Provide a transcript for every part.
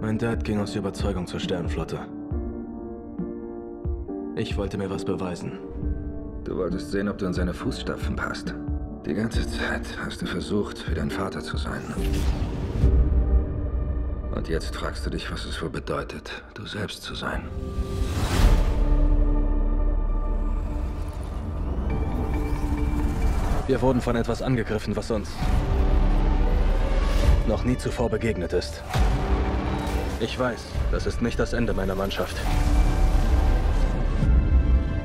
Mein Dad ging aus Überzeugung zur Sternenflotte. Ich wollte mir was beweisen. Du wolltest sehen, ob du in seine Fußstapfen passt. Die ganze Zeit hast du versucht, wie dein Vater zu sein. Und jetzt fragst du dich, was es wohl bedeutet, du selbst zu sein. Wir wurden von etwas angegriffen, was uns noch nie zuvor begegnet ist. Ich weiß, das ist nicht das Ende meiner Mannschaft.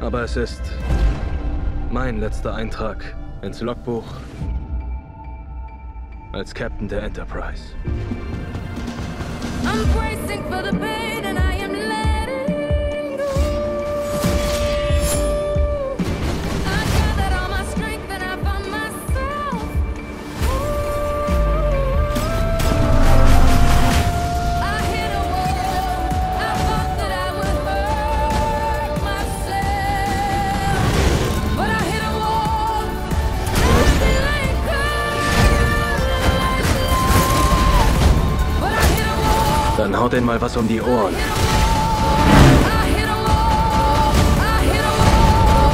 Aber es ist mein letzter Eintrag ins Logbuch als Captain der Enterprise. I'm bracing for the pain and I am letting go. I gathered all my strength and I found myself. Ooh. I hit a wall. I thought that I would hurt myself, but I hit a wall. Nothing I could. But I hit a wall. Dann haut den mal was um die Ohren.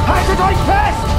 Haltet euch fest!